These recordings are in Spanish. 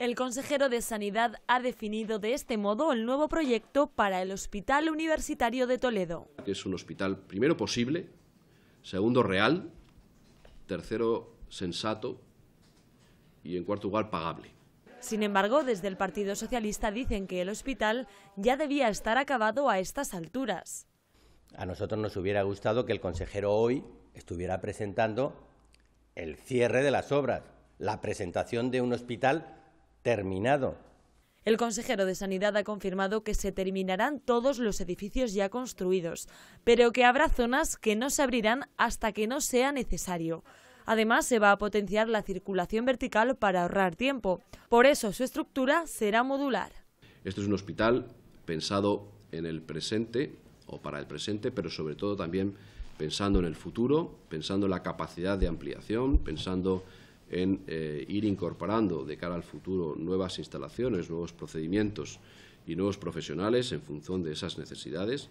El consejero de Sanidad ha definido de este modo el nuevo proyecto para el Hospital Universitario de Toledo. Es un hospital, primero, posible, segundo, real, tercero, sensato y, en cuarto lugar, pagable. Sin embargo, desde el Partido Socialista dicen que el hospital ya debía estar acabado a estas alturas. A nosotros nos hubiera gustado que el consejero hoy estuviera presentando el cierre de las obras, la presentación de un hospital terminado. El consejero de Sanidad ha confirmado que se terminarán todos los edificios ya construidos, pero que habrá zonas que no se abrirán hasta que no sea necesario. Además, se va a potenciar la circulación vertical para ahorrar tiempo. Por eso, su estructura será modular. Este es un hospital pensado en el presente o para el presente, pero sobre todo también pensando en el futuro, pensando en la capacidad de ampliación, pensando en ir incorporando de cara al futuro nuevas instalaciones, nuevos procedimientos y nuevos profesionales en función de esas necesidades.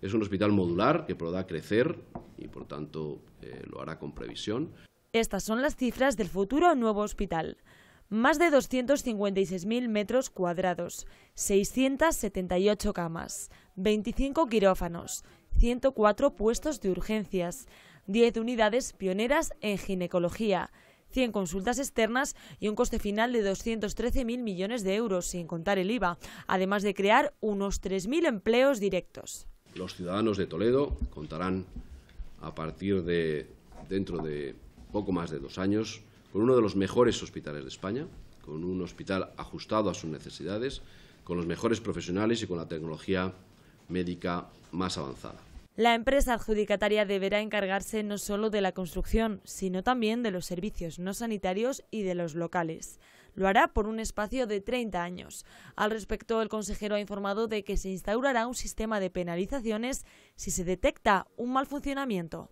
Es un hospital modular que podrá crecer y, por tanto, lo hará con previsión. Estas son las cifras del futuro nuevo hospital. Más de 256.000 metros cuadrados, 678 camas, 25 quirófanos, 104 puestos de urgencias, 10 unidades pioneras en ginecología, 100 consultas externas y un coste final de 213.000 millones de euros, sin contar el IVA, además de crear unos 3.000 empleos directos. Los ciudadanos de Toledo contarán a partir de dentro de poco más de 2 años con uno de los mejores hospitales de España, con un hospital ajustado a sus necesidades, con los mejores profesionales y con la tecnología médica más avanzada. La empresa adjudicataria deberá encargarse no solo de la construcción, sino también de los servicios no sanitarios y de los locales. Lo hará por un espacio de 30 años. Al respecto, el consejero ha informado de que se instaurará un sistema de penalizaciones si se detecta un mal funcionamiento.